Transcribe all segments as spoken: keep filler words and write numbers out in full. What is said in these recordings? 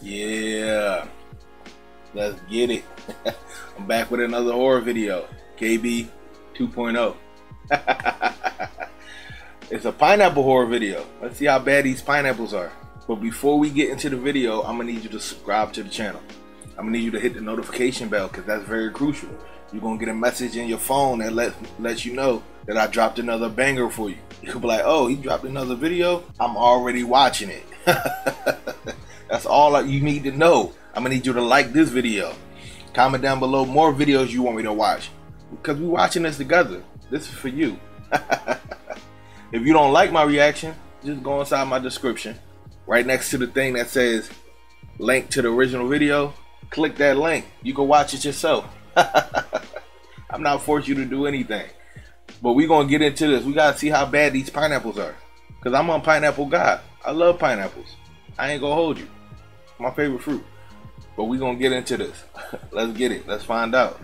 Yeah, let's get it. I'm back with another horror video. K B two point oh. It's a pineapple horror video. Let's see how bad these pineapples are. But before we get into the video, I'm gonna need you to subscribe to the channel. I'm gonna need you to hit the notification bell because that's very crucial. You're gonna get a message in your phone that let lets you know that I dropped another banger for you. You'll be like, oh, he dropped another video. I'm already watching it. That's all you need to know. I'm gonna need you to like this video. Comment down below more videos you want me to watch, because we're watching this together. This is for you. If you don't like my reaction, just go inside my description. Right next to the thing that says link to the original video, click that link. You can watch it yourself. I'm not forcing you to do anything. But we're gonna get into this. We gotta see how bad these pineapples are, because I'm a pineapple guy. I love pineapples. I ain't gonna hold you. My favorite fruit. But we're gonna get into this. Let's get it. Let's find out.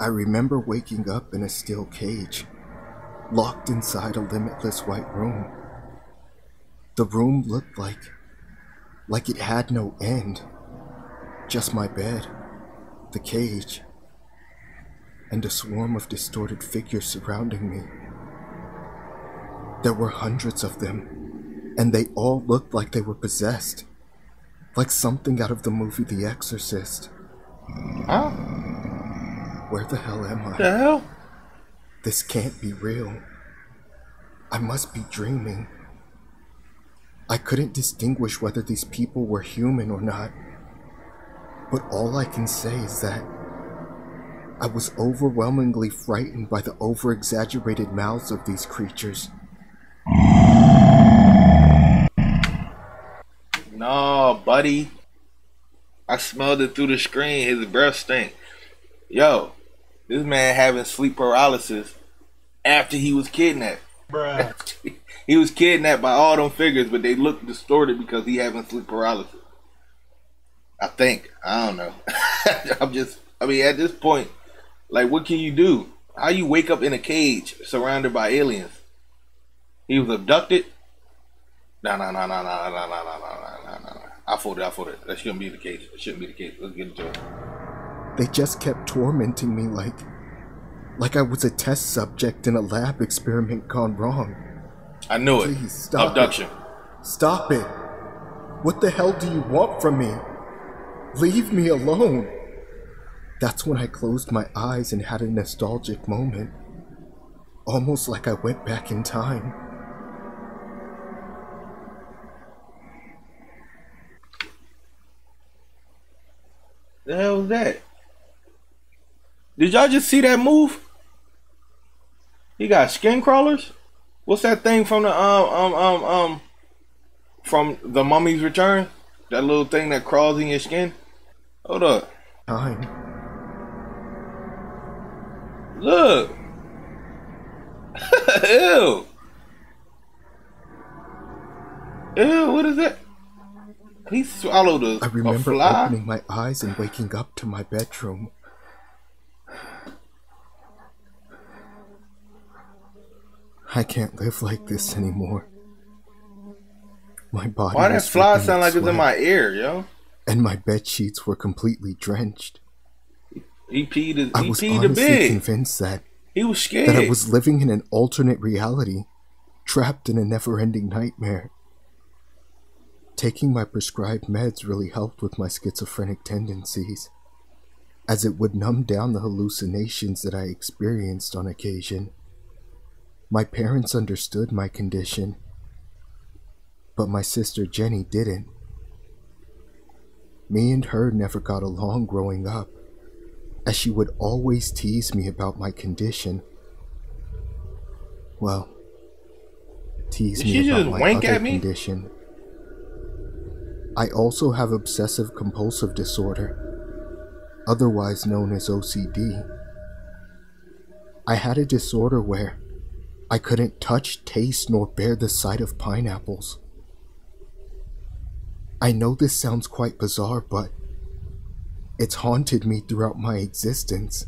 I remember waking up in a steel cage, locked inside a limitless white room. The room looked like, like it had no end. Just my bed, the cage, and a swarm of distorted figures surrounding me. There were hundreds of them, and they all looked like they were possessed, like something out of the movie The Exorcist. Huh? Where the hell am I? The hell? This can't be real. I must be dreaming. I couldn't distinguish whether these people were human or not, but all I can say is that I was overwhelmingly frightened by the over-exaggerated mouths of these creatures. No, buddy. I smelled it through the screen. His breath stink. Yo, this man having sleep paralysis after he was kidnapped. Bruh. He was kidnapped by all them figures, but they look distorted because he having sleep paralysis. I think. I don't know. I'm just, I mean, at this point, like, what can you do? How you wake up in a cage surrounded by aliens? He was abducted? Nah, nah, nah, nah, nah, nah, nah, nah, nah, nah, nah. I fooled it, I fooled it. That shouldn't be the case. That shouldn't be the case. Let's get into it. They just kept tormenting me like, like I was a test subject in a lab experiment gone wrong. I knew it. Please, stop abduction. It. Stop it. What the hell do you want from me? Leave me alone. That's when I closed my eyes and had a nostalgic moment, almost like I went back in time. The hell was that? Did y'all just see that move? He got skin crawlers? What's that thing from the um um um um from The Mummy's Return? That little thing that crawls in your skin? Hold up. Time. Look. Ew. Ew, what is that? He swallowed a fly. I remember opening my eyes and waking up to my bedroom. I can't live like this anymore. My body. Why that fly sound like it's in my ear, yo? And my bed sheets were completely drenched. He peed his, I he was peed honestly the bed. convinced that he was scared. That I was living in an alternate reality, trapped in a never-ending nightmare. Taking my prescribed meds really helped with my schizophrenic tendencies, as it would numb down the hallucinations that I experienced on occasion. My parents understood my condition, but my sister Jenny didn't. Me and her never got along growing up, as she would always tease me about my condition. Well, tease me about my other condition. I also have obsessive compulsive disorder, otherwise known as O C D. I had a disorder where I couldn't touch, taste, nor bear the sight of pineapples. I know this sounds quite bizarre, but it's haunted me throughout my existence.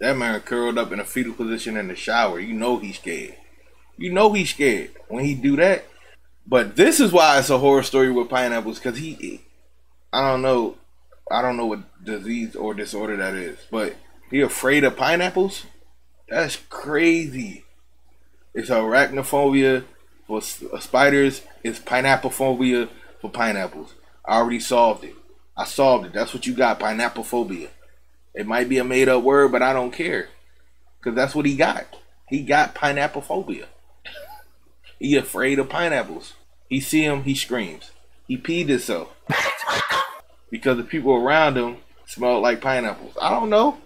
That man curled up in a fetal position in the shower. You know he's scared. You know he's scared when he do that. But this is why it's a horror story with pineapples, because he, I don't know, I don't know what disease or disorder that is, but he afraid of pineapples? That's crazy. It's arachnophobia for spiders. It's pineapplephobia for pineapples. I already solved it. I solved it. That's what you got, pineapplephobia. It might be a made-up word, but I don't care, because that's what he got. He got pineapplephobia. He afraid of pineapples. He see him, he screams. He peed himself because the people around him smelled like pineapples. I don't know.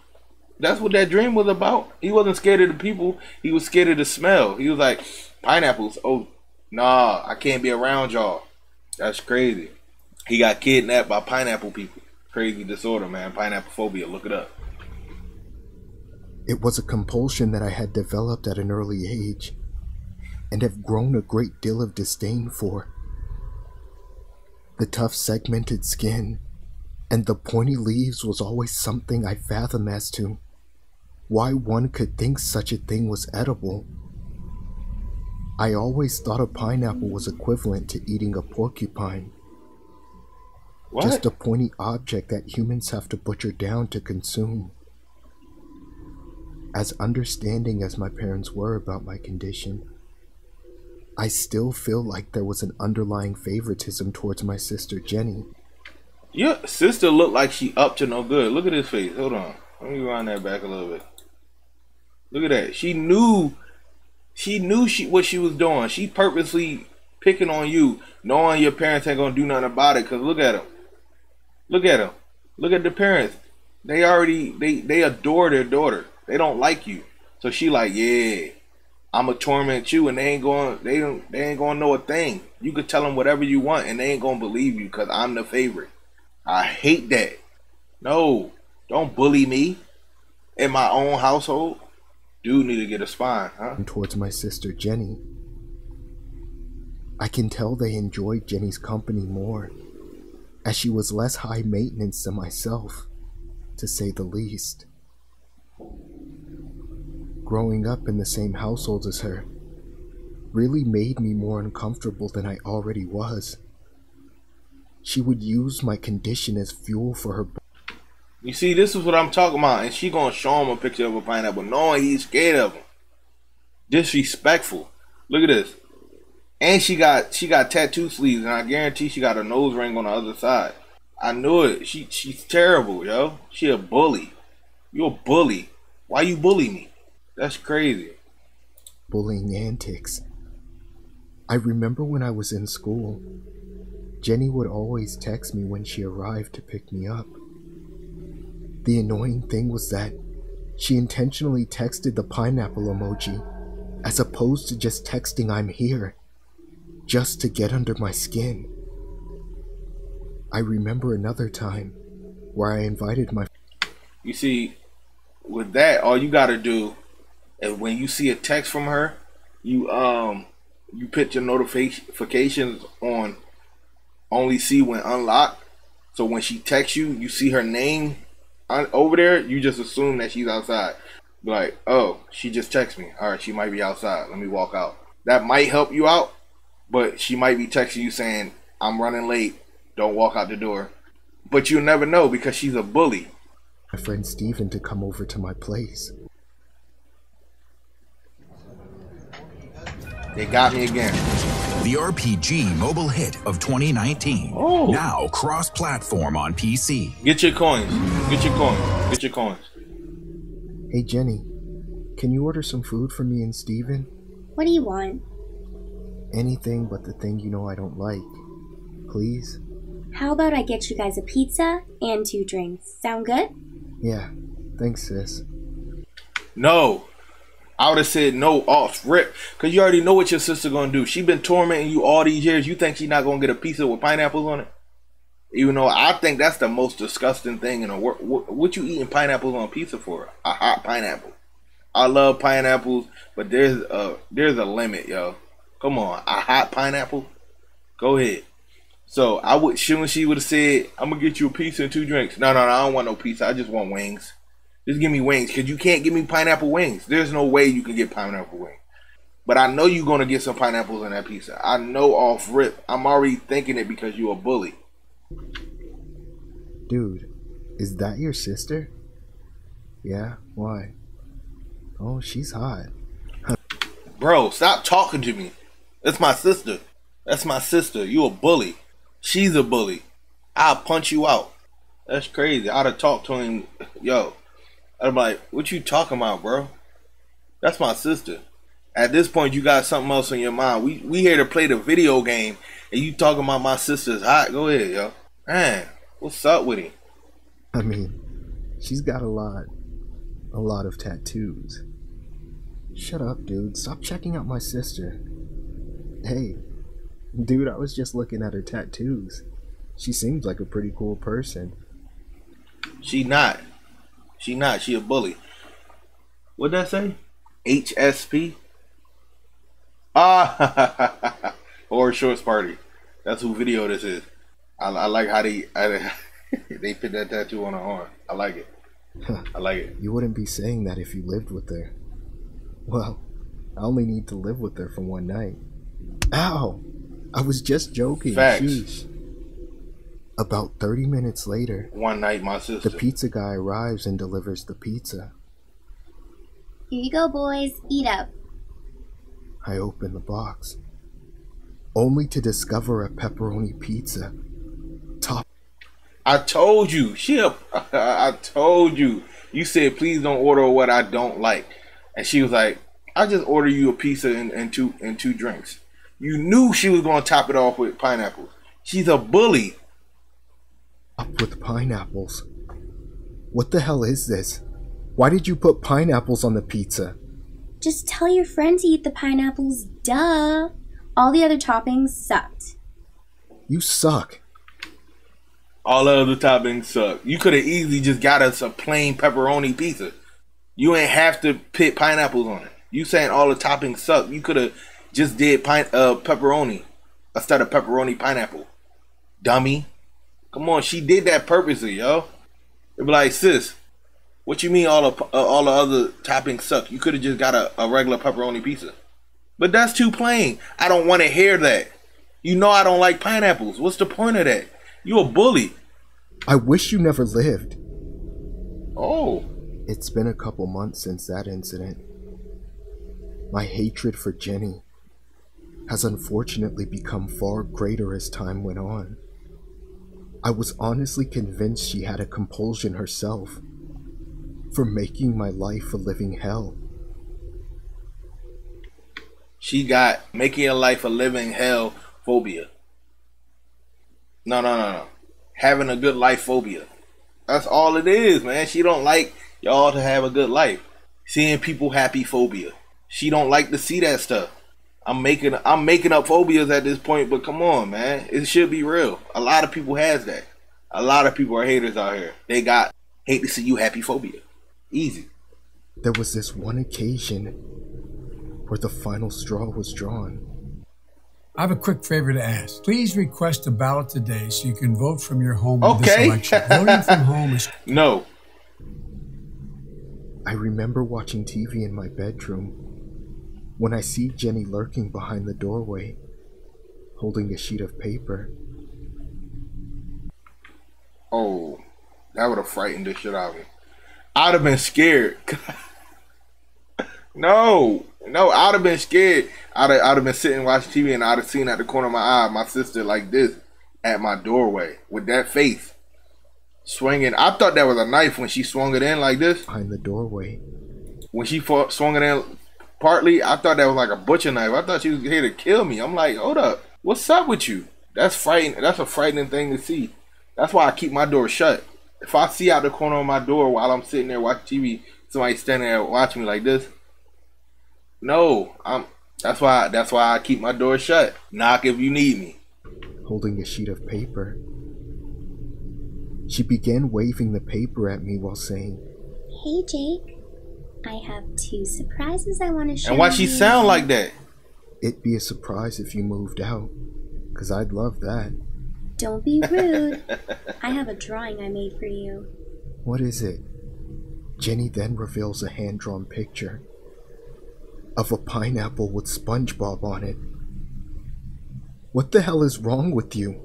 That's what that dream was about. He wasn't scared of the people. He was scared of the smell. He was like, pineapples. Oh, nah, I can't be around y'all. That's crazy. He got kidnapped by pineapple people. Crazy disorder, man. Pineapple phobia. Look it up. It was a compulsion that I had developed at an early age and have grown a great deal of disdain for. The tough segmented skin and the pointy leaves was always something I fathomed as to why one could think such a thing was edible. I always thought a pineapple was equivalent to eating a porcupine. What? Just a pointy object that humans have to butcher down to consume. As understanding as my parents were about my condition, I still feel like there was an underlying favoritism towards my sister Jenny. Your sister looked like she up to no good. Look at his face. Hold on. Let me rewind that back a little bit. Look at that. She knew. She knew she what she was doing. She purposely picking on you, knowing your parents ain't gonna do nothing about it. Cause look at them. Look at them. Look at the parents. They already they they adore their daughter. They don't like you. So she like, yeah, I'ma torment you, and they ain't going they don't they ain't gonna know a thing. You could tell them whatever you want, and they ain't gonna believe you, cause I'm the favorite. I hate that. No, don't bully me in my own household. Dude need to get a spine, huh? Towards my sister Jenny. I can tell they enjoyed Jenny's company more, as she was less high maintenance than myself, to say the least. Growing up in the same household as her really made me more uncomfortable than I already was. She would use my condition as fuel for her. You see, this is what I'm talking about, and she gonna show him a picture of a pineapple, knowing he's scared of him. Disrespectful. Look at this. And she got she got tattoo sleeves, and I guarantee she got a nose ring on the other side. I knew it. She she's terrible, yo. She a bully. You a bully. Why you bully me? That's crazy. Bullying antics. I remember when I was in school, Jenny would always text me when she arrived to pick me up. The annoying thing was that she intentionally texted the pineapple emoji as opposed to just texting "I'm here," just to get under my skin. I remember another time where I invited my... You see, with that, all you gotta do is when you see a text from her, you um you put your notifications on only see when unlocked. So when she texts you, you see her name on, over there, you just assume that she's outside. Like, oh, she just texted me. All right, she might be outside. Let me walk out. That might help you out, but she might be texting you saying, I'm running late. Don't walk out the door. But you'll never know because she's a bully. My friend Steven to come over to my place. They got me again. The R P G mobile hit of twenty nineteen. Oh. Now cross-platform on P C. Get your coins. Get your coins. Get your coins. Hey, Jenny. Can you order some food for me and Steven? What do you want? Anything but the thing you know I don't like. Please? How about I get you guys a pizza and two drinks? Sound good? Yeah. Thanks, sis. No. I would have said no off rip, because you already know what your sister gonna do. She been tormenting you all these years. You think she not gonna get a pizza with pineapples on it? Even though I think that's the most disgusting thing in the world. What you eating pineapples on pizza for? A hot pineapple. I love pineapples, but there's a there's a limit, yo. Come on, a hot pineapple. Go ahead. So I would, she, she would have said, I'm going to get you a pizza and two drinks. No, no, no, I don't want no pizza. I just want wings. Just give me wings, because you can't give me pineapple wings. There's no way you can get pineapple wings. But I know you're going to get some pineapples on that pizza. I know off rip. I'm already thinking it because you're a bully. Dude, is that your sister? Yeah, why? Oh, she's hot. Bro, stop talking to me. That's my sister. That's my sister. You a bully. She's a bully. I'll punch you out. That's crazy. I'd have talked to him. Yo, I'm like, what you talking about, bro? That's my sister. At this point, you got something else on your mind. We we here to play the video game, and you talking about my sister's hot. Go ahead, yo. Man, what's up with him? I mean, she's got a lot, a lot of tattoos. Shut up, dude. Stop checking out my sister. Hey, dude, I was just looking at her tattoos. She seems like a pretty cool person. She not. She not. She a bully. What'd that say? H S P? Ah, Horror Shorts Party. That's who video this is. I, I like how they I, they put that tattoo on her arm. I like it. Huh. I like it. You wouldn't be saying that if you lived with her. Well, I only need to live with her for one night. Ow! I was just joking. Facts. Jeez. About thirty minutes later, one night, my sister. The pizza guy arrives and delivers the pizza. Here you go, boys. Eat up. I open the box, only to discover a pepperoni pizza. Top. I told you, she. A, I told you. You said please don't order what I don't like, and she was like, "I just order you a pizza and, and two and two drinks." You knew she was gonna top it off with pineapples. She's a bully. Up with pineapples. What the hell is this? Why did you put pineapples on the pizza? Just tell your friend to eat the pineapples, duh. All the other toppings sucked. You suck. All the other toppings suck. You could have easily just got us a plain pepperoni pizza. You ain't have to put pineapples on it. You saying all the toppings suck. You could have just did pine uh pepperoni instead of pepperoni pineapple. Dummy. Come on, she did that purposely, yo. It'd be like, sis, what you mean all the, uh, all the other toppings suck? You could have just got a, a regular pepperoni pizza. But that's too plain. I don't want to hear that. You know I don't like pineapples. What's the point of that? You a bully. I wish you never lived. Oh. It's been a couple months since that incident. My hatred for Jenny has unfortunately become far greater as time went on. I was honestly convinced she had a compulsion herself for making my life a living hell. She got making your life a living hell phobia. No, no, no, no. Having a good life phobia. That's all it is, man. She don't like y'all to have a good life. Seeing people happy phobia. She don't like to see that stuff. I'm making I'm making up phobias at this point, but come on, man. It should be real. A lot of people has that. A lot of people are haters out here. They got hate to see you happy phobia. Easy. There was this one occasion where the final straw was drawn. I have a quick favor to ask. Please request a ballot today so you can vote from your home in this election. Voting from home is... No. I remember watching T V in my bedroom when I see Jenny lurking behind the doorway, holding a sheet of paper. Oh, that would have frightened the shit out of me. I'd have been scared. no, no, I'd have been scared. I'd have, I'd have been sitting watching T V and I'd have seen at the corner of my eye my sister like this at my doorway with that face swinging. I thought that was a knife when she swung it in like this. Behind the doorway. When she fought, swung it in... Partly, I thought that was like a butcher knife. I thought she was here to kill me. I'm like, hold up. What's up with you? That's frightening. That's a frightening thing to see. That's why I keep my door shut. If I see out the corner of my door while I'm sitting there watching T V, somebody standing there watching me like this. No, I'm. That's why. That's why I keep my door shut. Knock if you need me. Holding a sheet of paper, she began waving the paper at me while saying, "Hey, Jake. I have two surprises I want to show you." And why she sound like that? It'd be a surprise if you moved out, because I'd love that. Don't be rude. I have a drawing I made for you. What is it? Jenny then reveals a hand-drawn picture of a pineapple with SpongeBob on it. What the hell is wrong with you?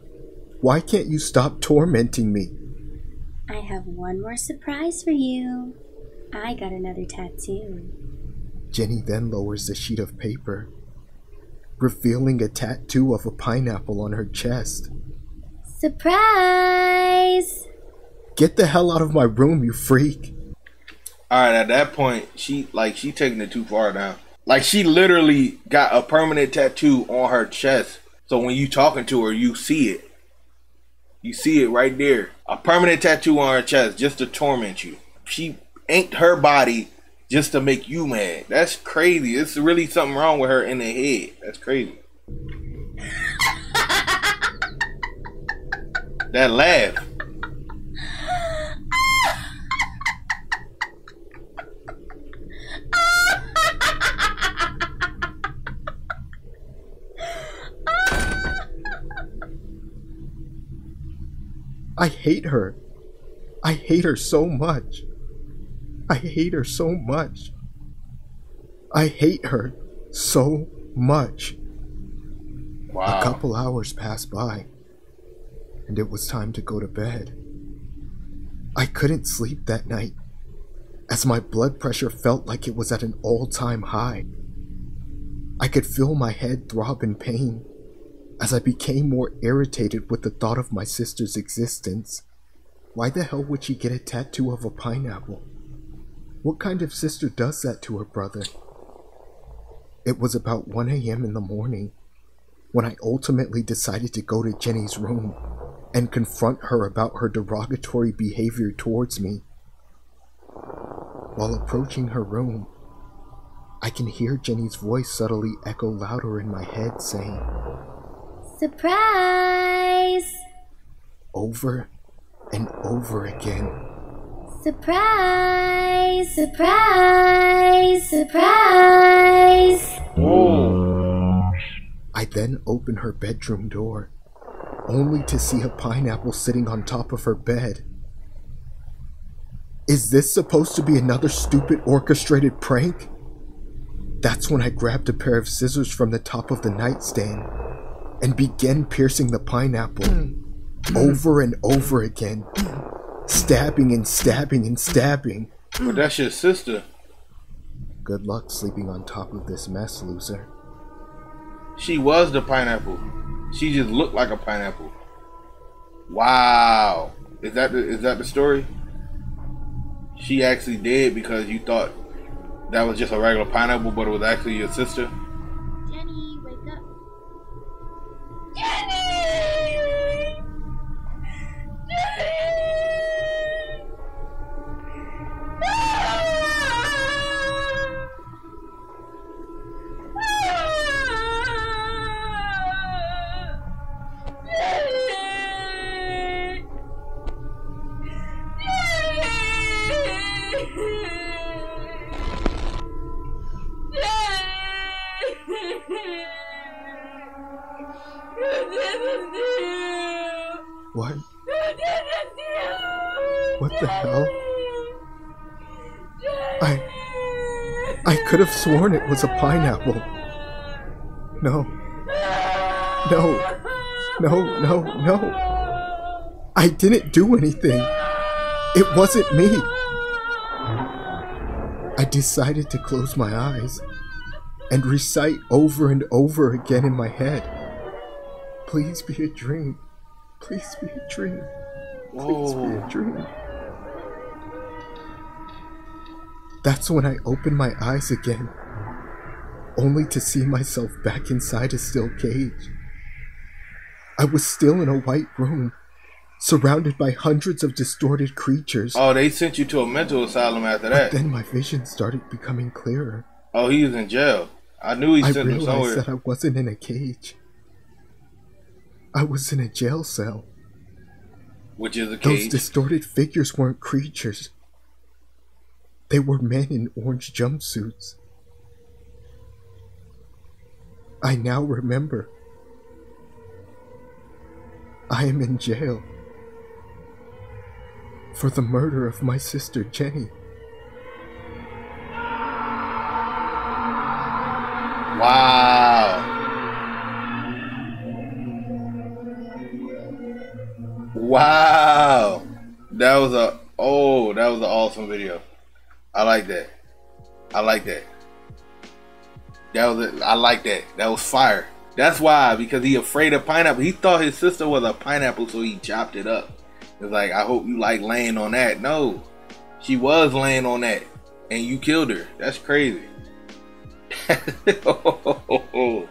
Why can't you stop tormenting me? I have one more surprise for you. I got another tattoo. Jenny then lowers a sheet of paper, revealing a tattoo of a pineapple on her chest. Surprise! Get the hell out of my room, you freak! Alright, at that point, she like she taking it too far now. Like, she literally got a permanent tattoo on her chest. So when you talking to her, you see it. You see it right there. A permanent tattoo on her chest just to torment you. She inked her body just to make you mad. That's crazy. It's really something wrong with her in the head. That's crazy. That laugh. I hate her. I hate her so much. I hate her so much. I hate her so much. Wow. A couple hours passed by, and it was time to go to bed. I couldn't sleep that night, as my blood pressure felt like it was at an all-time high. I could feel my head throb in pain, as I became more irritated with the thought of my sister's existence. Why the hell would she get a tattoo of a pineapple? What kind of sister does that to her brother? It was about one A M in the morning when I ultimately decided to go to Jenny's room and confront her about her derogatory behavior towards me. While approaching her room, I can hear Jenny's voice subtly echo louder in my head saying, "Surprise!" over and over again. Surprise! Surprise! Surprise! Oh. I then open her bedroom door, only to see a pineapple sitting on top of her bed. Is this supposed to be another stupid orchestrated prank? That's when I grabbed a pair of scissors from the top of the nightstand and began piercing the pineapple over and over again, stabbing and stabbing and stabbing. But that's your sister. Good luck sleeping on top of this mess, loser. She was the pineapple. She just looked like a pineapple. Wow. Is that the, is that the story? She actually did because you thought that was just a regular pineapple, but it was actually your sister? What? What the hell? I... I could have sworn it was a pineapple. No. No. No, no, no. I didn't do anything. It wasn't me. I decided to close my eyes and recite over and over again in my head. Please be a dream. Please be a dream. Please Whoa. be a dream. That's when I opened my eyes again, only to see myself back inside a steel cage. I was still in a white room, surrounded by hundreds of distorted creatures. Oh, they sent you to a mental asylum after that. But then my vision started becoming clearer. Oh, he was in jail. I knew he sent him somewhere. I realized that I wasn't in a cage. I was in a jail cell. Which is a cage. Those distorted figures weren't creatures. They were men in orange jumpsuits. I now remember. I am in jail for the murder of my sister Jenny. Wow. Wow. That was a, oh, that was an awesome video. I like that. I like that. That was it. I like that. That was fire. That's why, because he afraid of pineapple. He thought his sister was a pineapple, so he chopped it up. It's like, I hope you like laying on that. No, she was laying on that, and you killed her. That's crazy. Oh,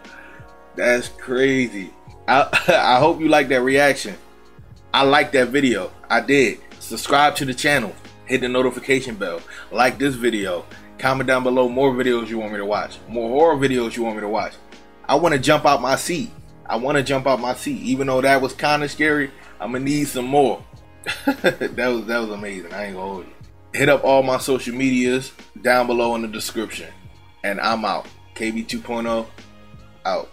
that's crazy. I, I hope you like that reaction. I like that video. I did. Subscribe to the channel. Hit the notification bell. Like this video. Comment down below more videos you want me to watch. More horror videos you want me to watch. I want to jump out my seat. I want to jump out my seat. Even though that was kind of scary, I'm going to need some more. that was that was amazing. I ain't going to hold you. Hit up all my social medias down below in the description. And I'm out. K B two point oh, out.